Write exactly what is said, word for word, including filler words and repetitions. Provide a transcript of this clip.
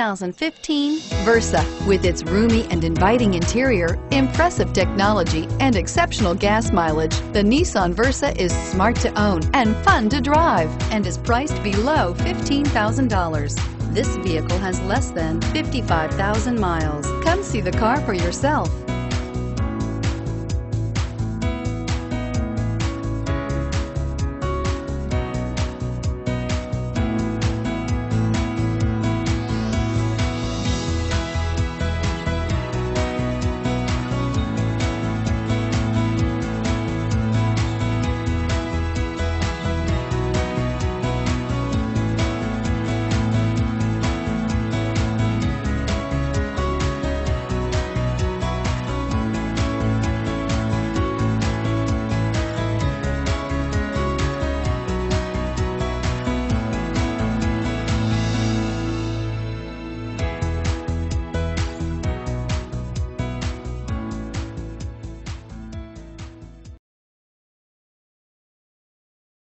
two thousand fifteen Versa. With its roomy and inviting interior, impressive technology, and exceptional gas mileage, the Nissan Versa is smart to own and fun to drive, and is priced below fifteen thousand dollars. This vehicle has less than fifty-five thousand miles. Come see the car for yourself.